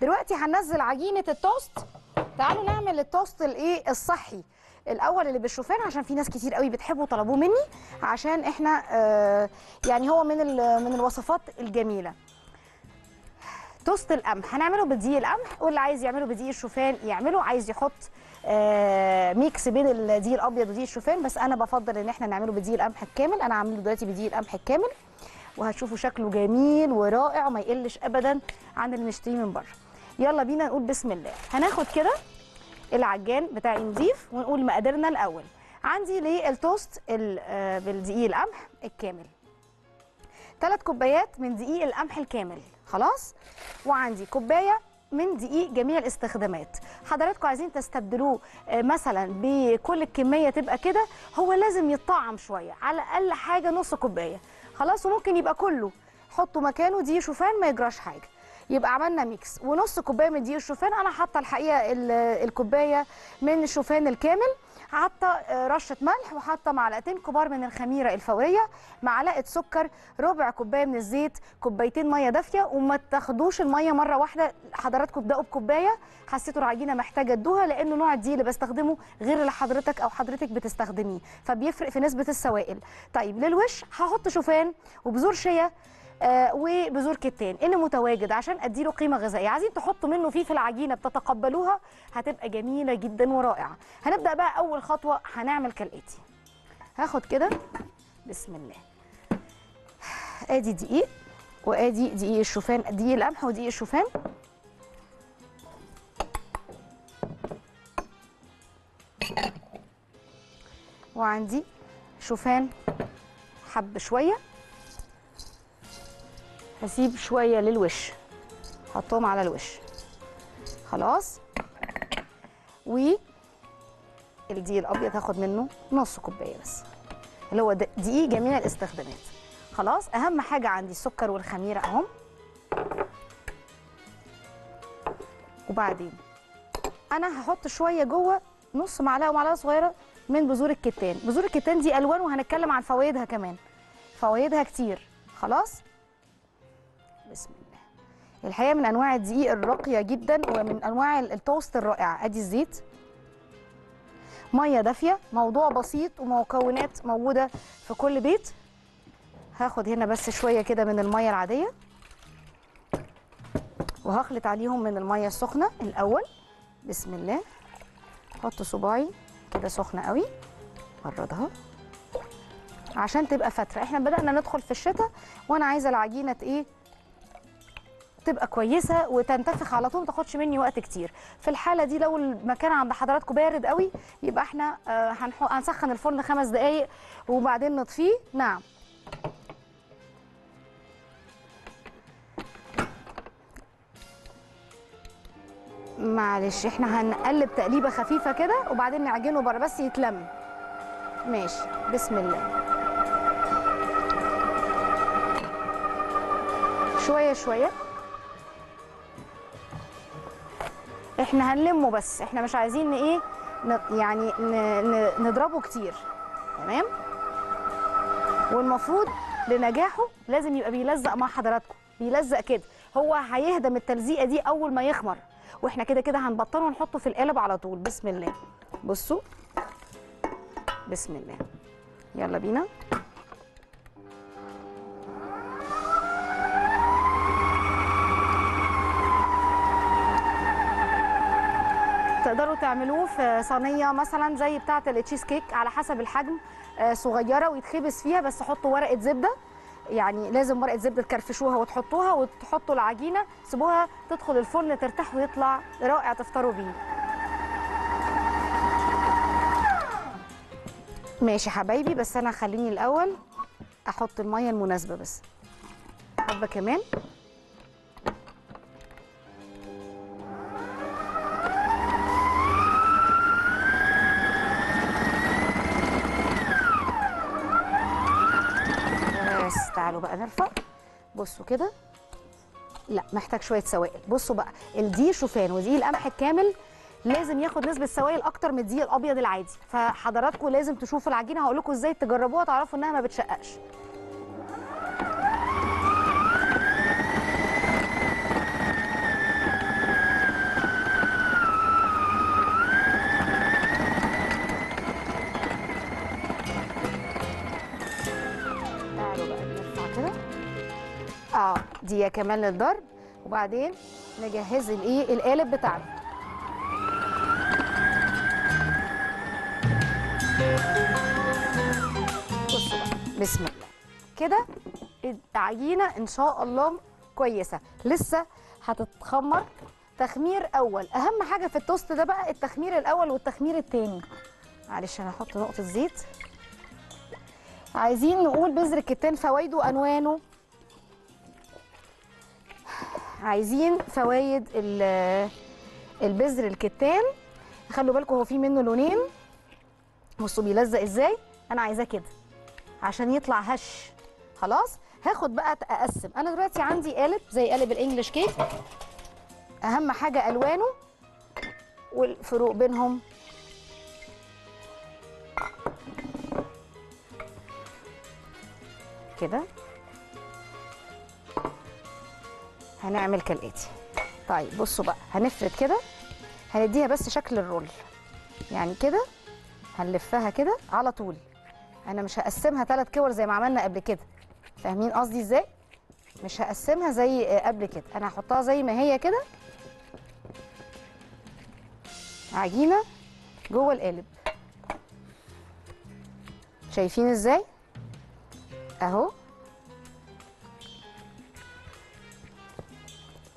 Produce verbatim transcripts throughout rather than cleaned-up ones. دلوقتي هننزل عجينه التوست. تعالوا نعمل التوست الايه الصحي الاول اللي بالشوفان، عشان في ناس كتير قوي بتحبه وطلبوه مني، عشان احنا آه يعني هو من من الوصفات الجميله. توست القمح هنعمله بدقيق القمح، واللي عايز يعمله بدقيق الشوفان يعمله، عايز يحط آه ميكس بين الدقيق الابيض ودقيق الشوفان، بس انا بفضل ان احنا نعمله بدقيق القمح الكامل. انا عامله دلوقتي بدقيق القمح الكامل وهتشوفوا شكله جميل ورائع وما يقلش ابدا عن اللي بنشتريه من بره. يلا بينا نقول بسم الله. هناخد كده العجان بتاعي نضيف ونقول مقاديرنا الاول. عندي للتوست بالدقيق القمح الكامل ثلاث كوبايات من دقيق القمح الكامل، خلاص، وعندي كوبايه من دقيق جميع الاستخدامات. حضراتكم عايزين تستبدلوه مثلا بكل الكميه تبقى كده، هو لازم يتطعم شويه، على الاقل حاجه نص كوبايه، خلاص، وممكن يبقى كله حطوا مكانه دقيق شوفان ما يجراش حاجه. يبقى عملنا ميكس ونص كوبايه من دقيق الشوفان. انا حاطه الحقيقه الكوبايه من الشوفان الكامل، حاطه رشه ملح، وحاطه معلقتين كبار من الخميره الفوريه، معلقه سكر، ربع كوبايه من الزيت، كوبايتين ميه دافيه. وما تاخدوش الميه مره واحده حضراتكم، ابداوا بكوبايه، حسيتوا العجينه محتاجه تدوها، لانه نوع الدقيق اللي بستخدمه غير اللي حضرتك او حضرتك بتستخدميه، فبيفرق في نسبه السوائل. طيب للوش هحط شوفان وبذور شيا آه وبذور كتان ان متواجد، عشان اديله قيمه غذائيه. عايزين تحطوا منه فيه في العجينه بتتقبلوها، هتبقى جميله جدا ورائعه. هنبدا بقى اول خطوه هنعمل كالاتي. هاخد كده بسم الله، ادي دقيق وادي دقيق الشوفان، دقيق القمح ودقيق الشوفان، وعندي شوفان حب شويه، هسيب شويه للوش، حطهم على الوش، خلاص. والدقيق الابيض هاخد منه نص كوبايه بس، اللي هو دقيق جميع الاستخدامات، خلاص. اهم حاجه عندي السكر والخميره اهم. وبعدين انا هحط شويه جوه، نص معلقه ومعلقه صغيره من بذور الكتان. بذور الكتان دي الوان، وهنتكلم عن فوائدها كمان، فوائدها كتير، خلاص. بسم الله. الحقيقه من انواع الدقيق الراقيه جدا ومن انواع التوست الرائعه. ادي الزيت، ميه دافيه، موضوع بسيط ومكونات موجوده في كل بيت. هاخد هنا بس شويه كده من الميه العاديه، وهخلط عليهم من الميه السخنه الاول. بسم الله. احط صباعي كده سخنه قوي، بردها عشان تبقى فاتره. احنا بدانا ندخل في الشتاء، وانا عايزه العجينه ايه تبقى كويسه وتنتفخ على طول، ما تاخدش مني وقت كتير. في الحاله دي لو المكان عند حضراتكم بارد قوي، يبقى احنا هنسخن الفرن خمس دقائق وبعدين نطفيه. نعم، معلش احنا هنقلب تقليبه خفيفه كده وبعدين نعجنه بره بس يتلم. ماشي، بسم الله. شويه شويه احنا هنلمه، بس احنا مش عايزين ايه يعني نضربه كتير، تمام. والمفروض لنجاحه لازم يبقى بيلزق مع حضراتكم، بيلزق كده. هو هيهدم التلزيقه دي اول ما يخمر، واحنا كده كده هنبطنه ونحطه في القالب على طول. بسم الله. بصوا، بسم الله، يلا بينا. تقدروا تعملوه في صينيه مثلا زي بتاعه التشيز كيك على حسب الحجم، صغيره ويتخبز فيها، بس حطوا ورقه زبده، يعني لازم ورقه زبده تكرفشوها وتحطوها، وتحطوا العجينه، سيبوها تدخل الفرن ترتاح ويطلع رائع تفطروا بيه. ماشي حبايبي، بس انا خليني الاول احط الميه المناسبه، بس حبه كمان. تعالوا بقى نرفع. بصوا كده، لا محتاج شويه سوائل. بصوا بقى، الدقيق شوفان ودقيق القمح الكامل لازم ياخد نسبه سوائل اكتر من الدقيق الابيض العادي، فحضراتكم لازم تشوفوا العجينه، هقول لكم ازاي تجربوها تعرفوا انها ما بتشققش. دقيقه كمان للضرب، وبعدين نجهز الايه القالب بتاعنا. بصوا بقى بسم الله كده العجينه ان شاء الله كويسه، لسه هتتخمر تخمير اول. اهم حاجه في التوست ده بقى التخمير الاول والتخمير الثاني. معلش انا هحط نقطه زيت. عايزين نقول بذر الكتان فوائده وانوانه، عايزين فوائد البذر الكتان. خلوا بالكم هو في منه لونين، بصوا بيلزق ازاي. انا عايزاه كده عشان يطلع هش. خلاص هاخد بقى اقسم. انا دلوقتي عندي قالب زي قالب الانجليش كيك، اهم حاجه الوانه والفروق بينهم. كده هنعمل كالاتي. طيب بصوا بقى هنفرد كده، هنديها بس شكل الرول يعني كده، هنلفها كده على طول. انا مش هقسمها ثلاث كور زي ما عملنا قبل كده، فاهمين قصدي ازاي؟ مش هقسمها زي قبل كده، انا هحطها زي ما هي كده عجينه جوه القالب. شايفين ازاي؟ اهو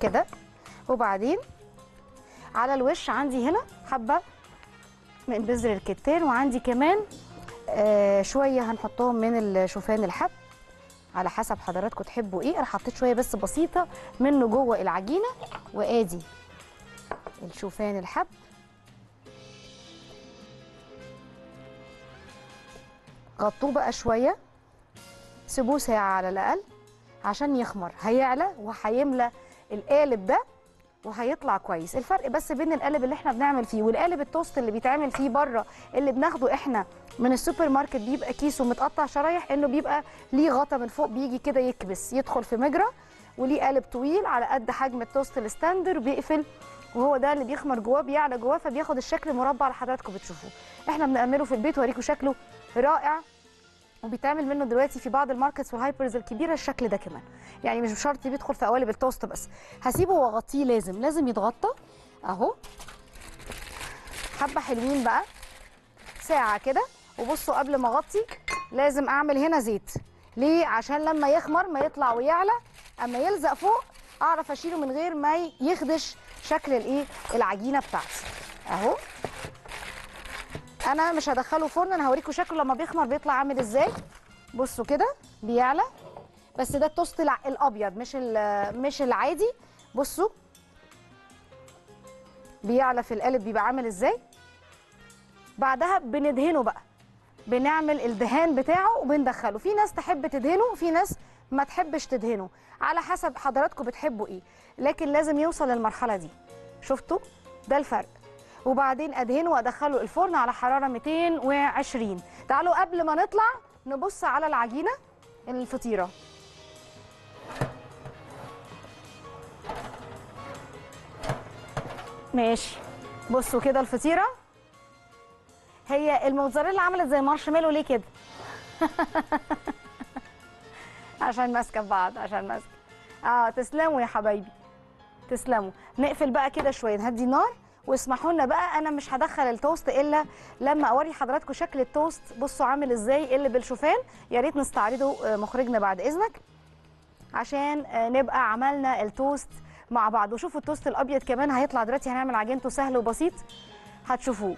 كده. وبعدين على الوش عندي هنا حبه من بذر الكتان، وعندي كمان آه شويه هنحطهم من الشوفان الحب على حسب حضراتكم تحبوا ايه. انا حطيت شويه بس بسيطه منه جوه العجينه، وادي الشوفان الحب غطوه بقى شويه، سيبوه ساعه على الاقل عشان يخمر. هيعلى وهيملى القالب ده وهيطلع كويس. الفرق بس بين القالب اللي احنا بنعمل فيه والقالب التوست اللي بيتعمل فيه بره اللي بناخده احنا من السوبر ماركت، بيبقى كيسه متقطع شرايح، انه بيبقى ليه غطا من فوق بيجي كده يكبس يدخل في مجرى، وليه قالب طويل على قد حجم التوست الستاندر بيقفل، وهو ده اللي بيخمر جواه بيعلى جواه فبياخد الشكل المربع اللي حضراتكم بتشوفوه. احنا بنعمله في البيت واريكم شكله رائع، وبيتعمل منه دلوقتي في بعض الماركتس والهايبرز الكبيره الشكل ده كمان. يعني مش بشرط بيدخل في قوالب التوست بس. هسيبه واغطيه، لازم لازم يتغطى اهو. حبه حلوين بقى ساعه كده. وبصوا قبل ما اغطي لازم اعمل هنا زيت. ليه؟ عشان لما يخمر ما يطلع ويعلى، اما يلزق فوق اعرف اشيله من غير ما يخدش شكل الايه العجينه بتاعتي اهو. انا مش هدخله فرن، انا هوريكم شكله لما بيخمر بيطلع عامل ازاي. بصوا كده بيعلى، بس ده التوست الابيض مش مش العادي. بصوا بيعلى في القالب بيبقى عامل ازاي. بعدها بندهنه بقى، بنعمل الدهان بتاعه وبندخله. في ناس تحب تدهنه وفي ناس ما تحبش تدهنه، على حسب حضراتكم بتحبوا ايه، لكن لازم يوصل للمرحله دي. شفتوا ده الفرق؟ وبعدين ادهنه وادخله الفرن على حراره مئتين وعشرين. تعالوا قبل ما نطلع نبص على العجينه الفطيره. ماشي بصوا كده الفطيره، هي الموتزاريلا عملت زي مارشميلو ليه كده؟ عشان ماسكه بعض، عشان ماسكه. اه تسلموا يا حبايبي تسلموا. نقفل بقى كده شويه، نهدي النار واسمحوا لنا بقى. انا مش هدخل التوست الا لما اوري حضراتكم شكل التوست. بصوا عامل ازاي اللي بالشوفان. يا ريت نستعرضه مخرجنا بعد اذنك عشان نبقى عملنا التوست مع بعض. وشوفوا التوست الابيض كمان هيطلع دلوقتي، هنعمل عجينته سهل وبسيط هتشوفوه.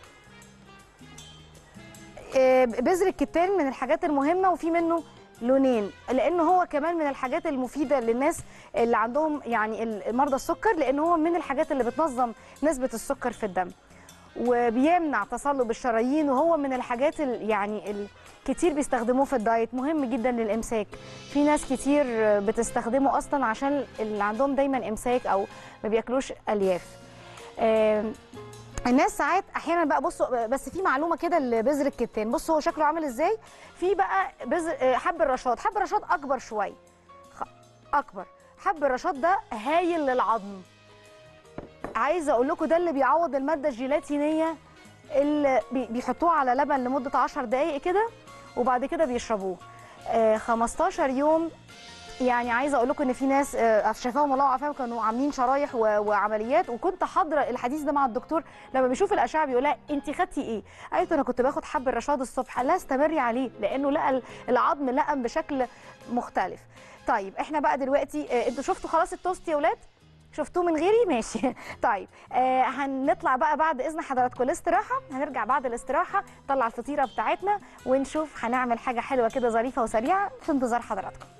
بذر الكتان من الحاجات المهمه، وفي منه لونين، لان هو كمان من الحاجات المفيده للناس اللي عندهم يعني مرضى السكر، لان هو من الحاجات اللي بتنظم نسبه السكر في الدم وبيمنع تصلب الشرايين، وهو من الحاجات ال يعني ال كتير بيستخدموه في الدايت. مهم جدا للامساك، في ناس كتير بتستخدمه اصلا عشان اللي عندهم دايما امساك او ما بياكلوش الياف. آه الناس ساعات احيانا بقى. بصوا بس في معلومه كده لبذر الكتان، بصوا هو شكله عامل ازاي. في بقى بذر حب الرشاد، حب الرشاد اكبر شويه، اكبر حب الرشاد ده هايل للعظم. عايزه اقول لكم ده اللي بيعوض الماده الجيلاتينيه اللي بيحطوه على لبن لمده عشر دقائق كده، وبعد كده بيشربوه خمستاشر يوم يعني عايزه اقول لكم ان في ناس شفاهم الله وعافاهم كانوا عاملين شرايح وعمليات، وكنت حاضره الحديث ده مع الدكتور لما بيشوف الاشعه بيقول لها انت خدتي ايه؟ قالت انا كنت باخد حب الرشاد الصبح. لا استمري عليه لانه لقى العظم لقم بشكل مختلف. طيب احنا بقى دلوقتي انتوا شفتوا خلاص التوست يا اولاد؟ شفتوه من غيري؟ ماشي. طيب آه هنطلع بقى بعد اذن حضراتكم الاستراحه، هنرجع بعد الاستراحه نطلع الفطيره بتاعتنا ونشوف هنعمل حاجه حلوه كده ظريفه وسريعه في انتظار حضراتكم.